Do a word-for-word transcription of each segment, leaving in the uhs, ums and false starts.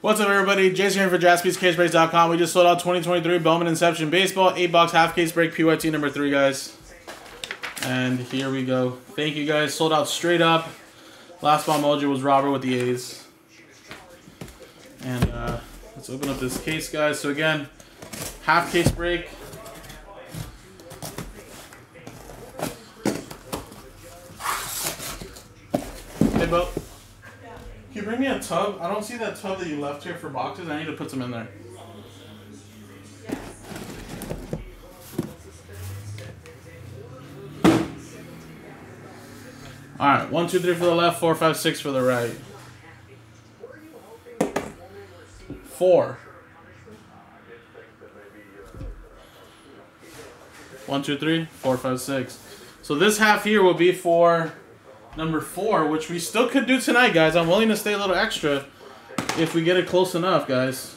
What's up, everybody? Jason here for Jaspys Case Breaks dot com. We just sold out twenty twenty-three Bowman Inception Baseball, eight box half case break, P Y T number three, guys. And here we go. Thank you, guys. Sold out straight up. Last bomb mojo was Robert with the A's. And uh, let's open up this case, guys. So, again, half case break. Hey, Bo. Can you bring me a tub? I don't see that tub that you left here for boxes. I need to put some in there. Alright, one, two, three for the left, four, five, six for the right. Four. One, two, three, four, five, six. So this half here will be for number four, which we still could do tonight, guys. I'm willing to stay a little extra if we get it close enough, guys.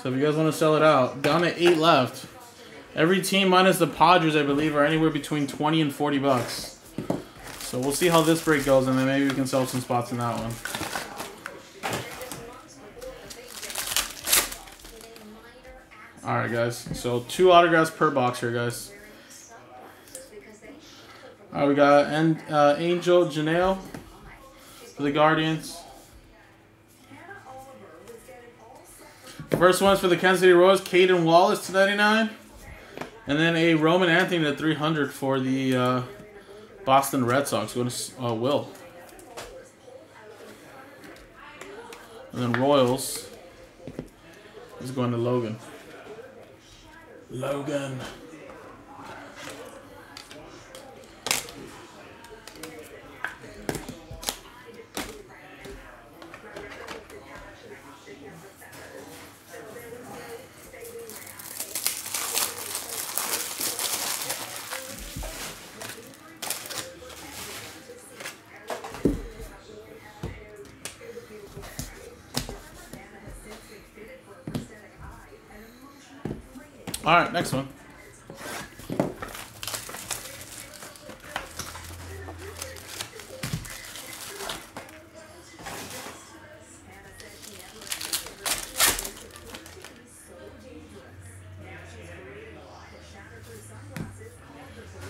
So if you guys want to sell it out, down at eight left. Every team minus the Padres, I believe, are anywhere between twenty and forty bucks. So we'll see how this break goes, and then maybe we can sell some spots in that one. All right, guys. So two autographs per box here, guys. All right, we got and, uh, Angel Janelle for the Guardians. First one's for the Kansas City Royals, Caden Wallace to ninety-nine. And then a Roman Anthony to three hundred for the uh, Boston Red Sox. Going to uh, Will. And then Royals is going to Logan. Logan. All right, next one.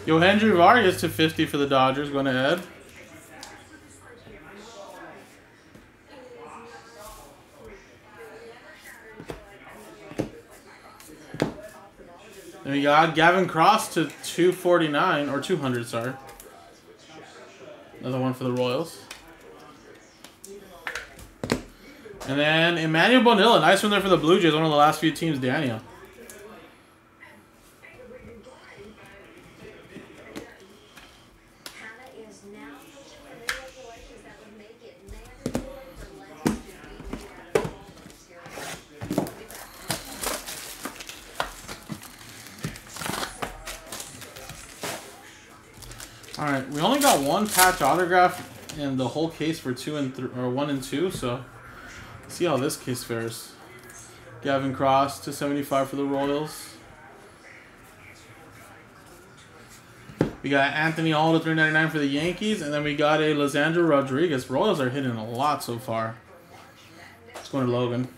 Yohendry Vargas to fifty for the Dodgers. Going to Ed. We got Gavin Cross to two forty-nine, or two hundred, sorry. Another one for the Royals. And then Emmanuel Bonilla, nice one there for the Blue Jays, one of the last few teams, Daniel. Alright, we only got one patch autograph in the whole case for two and three, or one and two, so see how this case fares. Gavin Cross to seventy-five for the Royals. We got Anthony Aldo to three ninety-nine for the Yankees, and then we got a Lisandro Rodriguez. Royals are hitting a lot so far. It's going to Logan.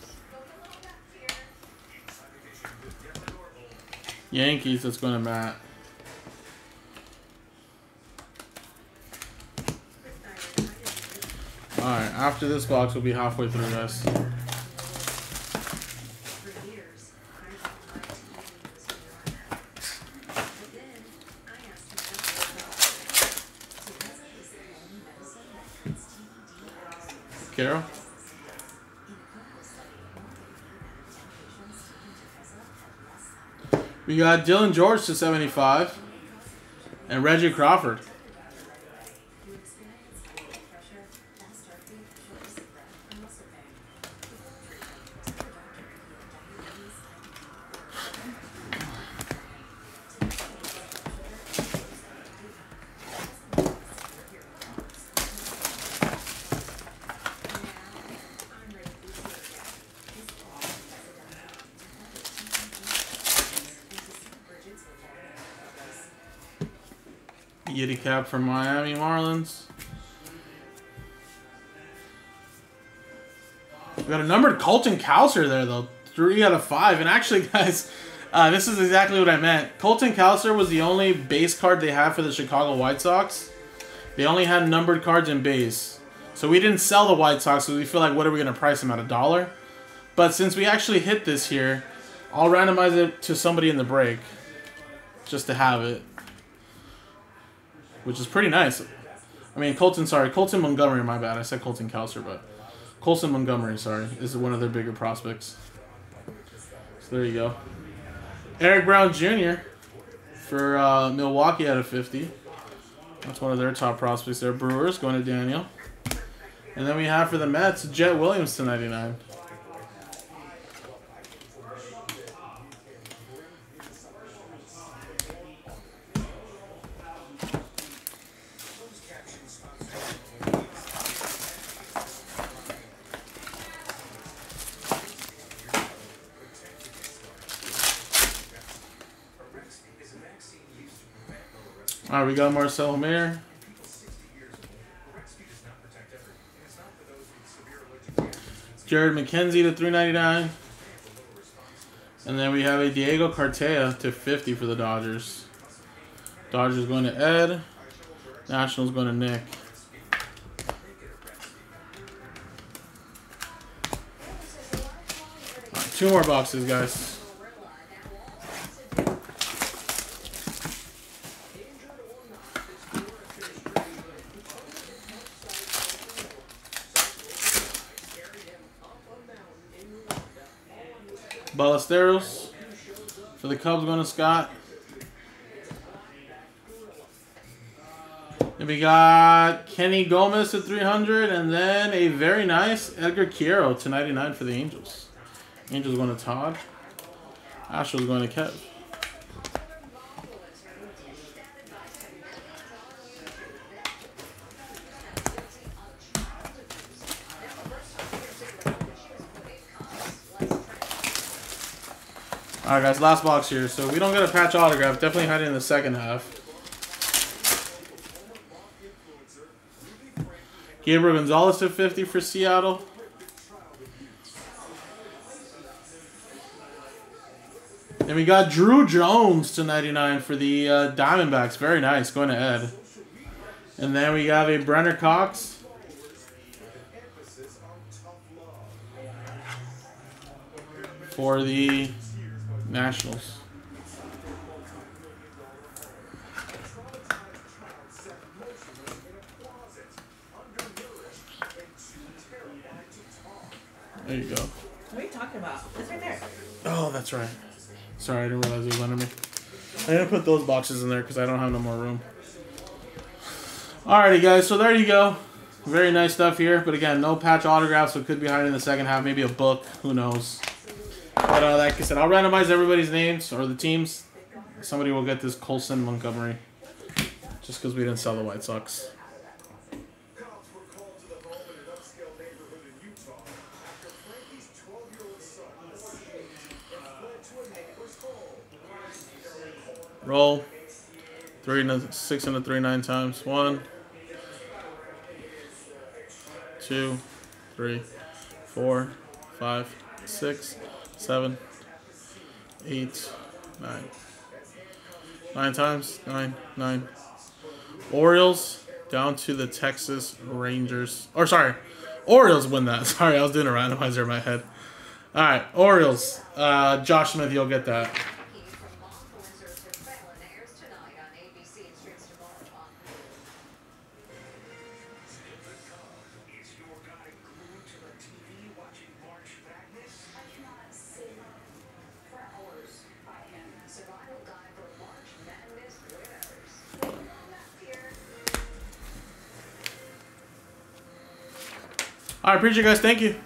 Yankees, that's going to Matt. Alright, after this box, we'll be halfway through, guys. Carol? We got Dylan George to seventy-five. And Reggie Crawford. Yeti cap for Miami Marlins. We got a numbered Colton Cowser there, though. Three out of five. And actually, guys, uh, this is exactly what I meant. Colton Cowser was the only base card they had for the Chicago White Sox. They only had numbered cards in base. So we didn't sell the White Sox because we feel like, what are we going to price them at, a dollar? But since we actually hit this here, I'll randomize it to somebody in the break just to have it, which is pretty nice. I mean, Colton, sorry, Colson Montgomery, my bad. I said Colton Cowser, but Colson Montgomery, sorry, is one of their bigger prospects. So there you go. Eric Brown Junior for uh, Milwaukee out of fifty. That's one of their top prospects there. Brewers going to Daniel. And then we have for the Mets, Jet Williams to ninety-nine. All right, we got Marcelo Mayer. Jared McKenzie to three ninety-nine. And then we have a Diego Cartaya to fifty for the Dodgers. Dodgers going to Ed. Nationals going to Nick. All right, two more boxes, guys. Ballesteros for the Cubs going to Scott. And we got Kenny Gomez to three hundred, and then a very nice Edgar Cierro to ninety-nine for the Angels. Angels going to Todd. Astros going to Kev. Alright guys, last box here. So we don't get a patch autograph. Definitely hiding in the second half. Gabriel Gonzalez to fifty for Seattle. And we got Drew Jones to ninety-nine for the uh, Diamondbacks. Very nice. Going to Ed. And then we have a Brenner Cox. For the Nationals. There you go. What are you talking about? It's right there. Oh, that's right. Sorry, I didn't realize it was under me. I'm going to put those boxes in there because I don't have no more room. Alrighty, guys. So there you go. Very nice stuff here. But again, no patch autographs, so it could be hiding in the second half. Maybe a book. Who knows? But uh, like I said, I'll randomize everybody's names or the teams. Somebody will get this Colson Montgomery just because we didn't sell the White Sox. Roll. Three and a, six and a three nine times. One, two, three, four, five, six. Seven, eight, nine. Nine times, nine, nine. Orioles down to the Texas Rangers. Or sorry, Orioles win that. Sorry, I was doing a randomizer in my head. All right, Orioles. Uh, Josh Smith, you'll get that. I appreciate you guys. Thank you.